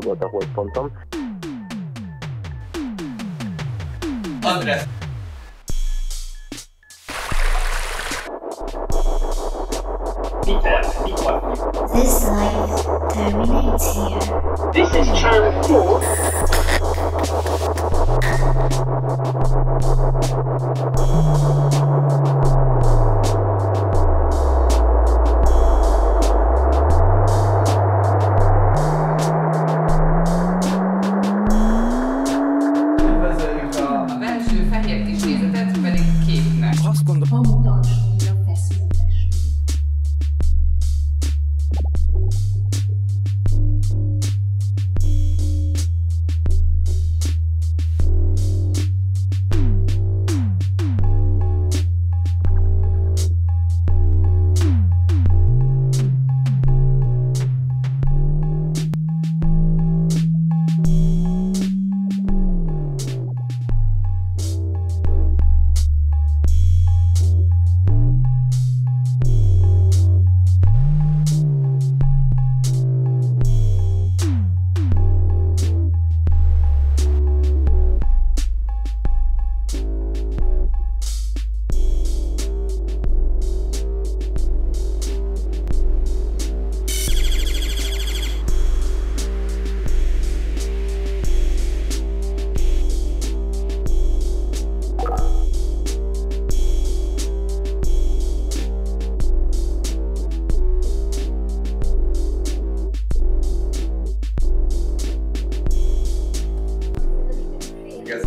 volt, ahol pontom. András! This life terminates here. This is channel 4. Üdvözöljük a belső fehér kis nézetet, pedig képnek. Azt gondolom, yes,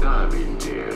I'm in here.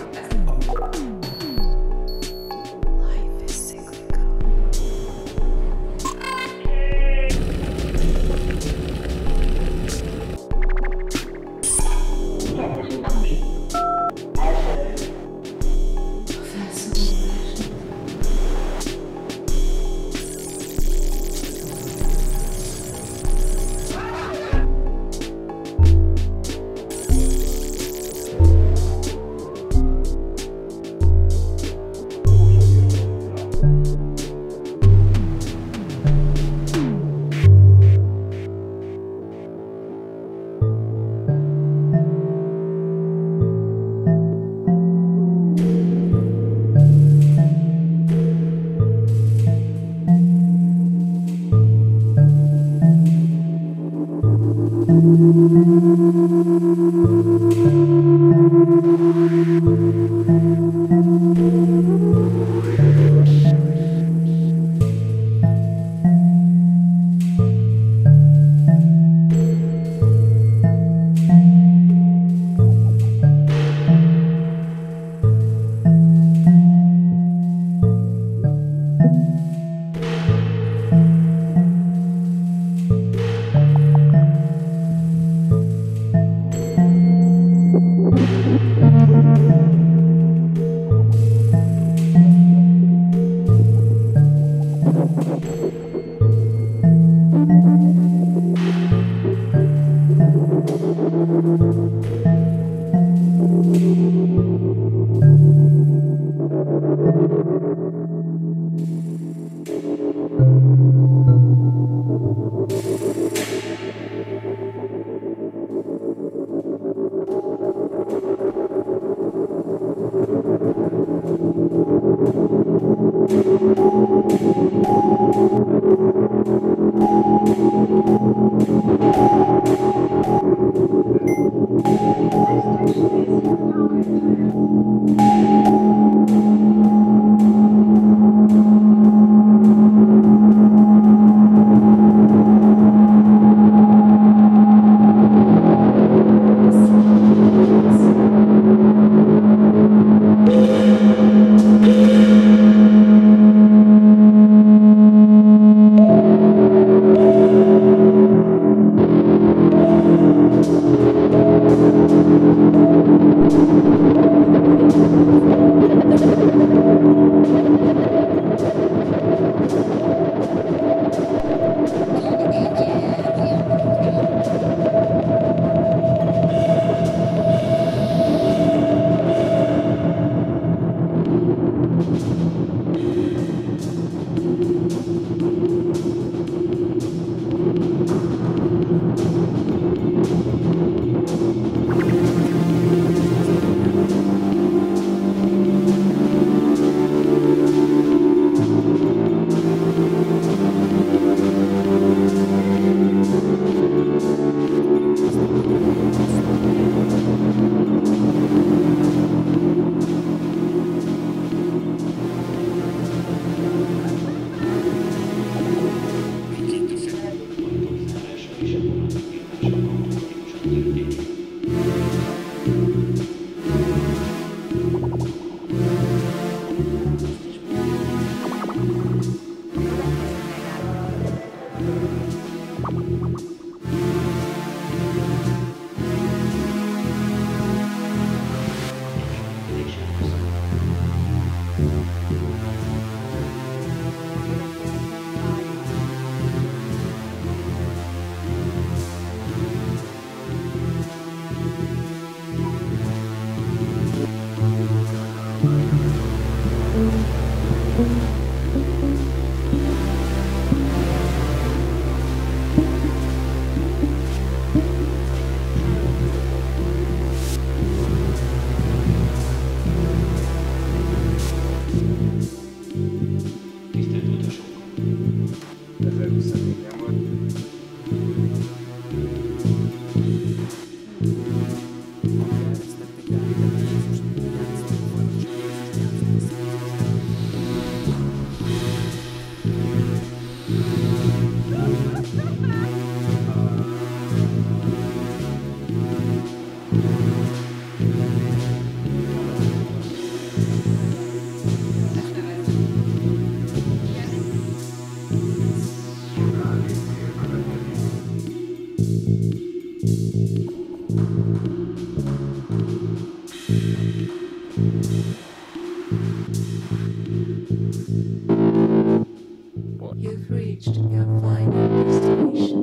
You've reached your final destination.